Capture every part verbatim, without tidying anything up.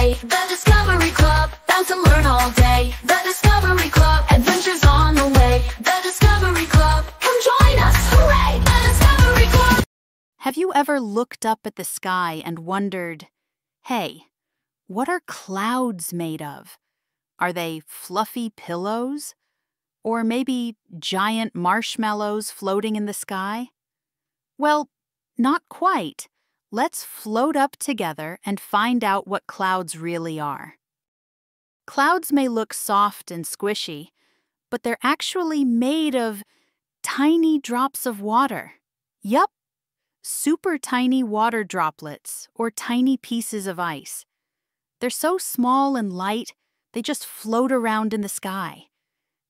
play. The Discovery Club, bounce and learn all day. The Discovery Club, adventures on the way. The Discovery Club, come join us, hooray! The Discovery Club! Have you ever looked up at the sky and wondered, hey, what are clouds made of? Are they fluffy pillows? Or maybe giant marshmallows floating in the sky? Well, not quite. Let's float up together and find out what clouds really are. Clouds may look soft and squishy, but they're actually made of tiny drops of water. Yup, super tiny water droplets or tiny pieces of ice. They're so small and light, they just float around in the sky.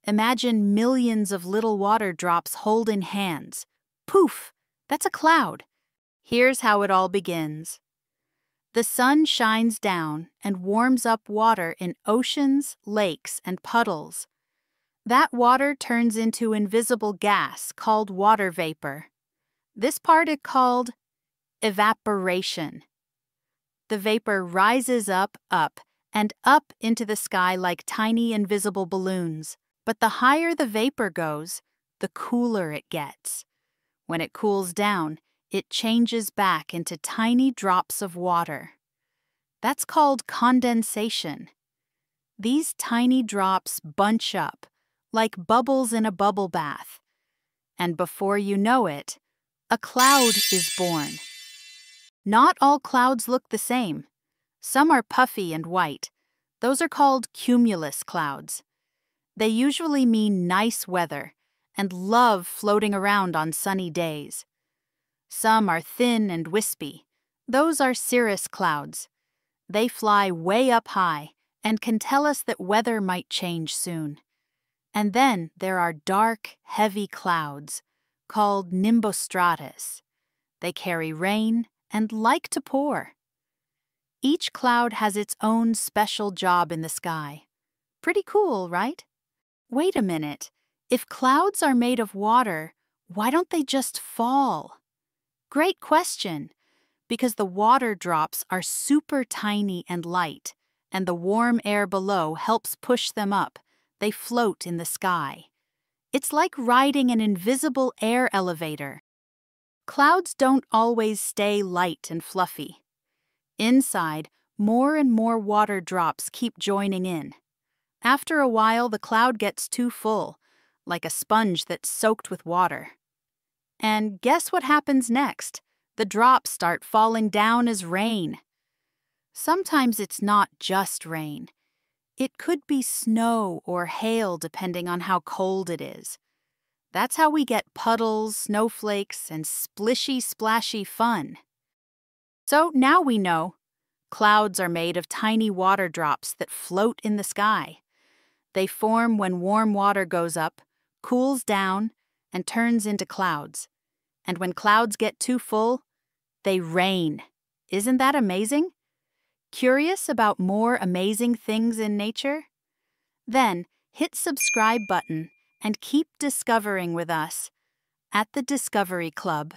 Imagine millions of little water drops holding hands. Poof! That's a cloud. Here's how it all begins. The sun shines down and warms up water in oceans, lakes, and puddles. That water turns into invisible gas called water vapor. This part is called evaporation. The vapor rises up, up, and up into the sky like tiny invisible balloons. But the higher the vapor goes, the cooler it gets. When it cools down, it changes back into tiny drops of water. That's called condensation. These tiny drops bunch up, like bubbles in a bubble bath. And before you know it, a cloud is born. Not all clouds look the same. Some are puffy and white. Those are called cumulus clouds. They usually mean nice weather and love floating around on sunny days. Some are thin and wispy. Those are cirrus clouds. They fly way up high and can tell us that weather might change soon. And then there are dark, heavy clouds called nimbostratus. They carry rain and like to pour. Each cloud has its own special job in the sky. Pretty cool, right? Wait a minute. If clouds are made of water, why don't they just fall? Great question! Because the water drops are super tiny and light, and the warm air below helps push them up. They float in the sky. It's like riding an invisible air elevator. Clouds don't always stay light and fluffy. Inside, more and more water drops keep joining in. After a while, the cloud gets too full, like a sponge that's soaked with water. And guess what happens next? The drops start falling down as rain. Sometimes it's not just rain. It could be snow or hail depending on how cold it is. That's how we get puddles, snowflakes, and splishy, splashy fun. So now we know. Clouds are made of tiny water drops that float in the sky. They form when warm water goes up, cools down, and turns into clouds. And when clouds get too full, they rain. Isn't that amazing? Curious about more amazing things in nature? Then hit subscribe button and keep discovering with us at the Discovery Club.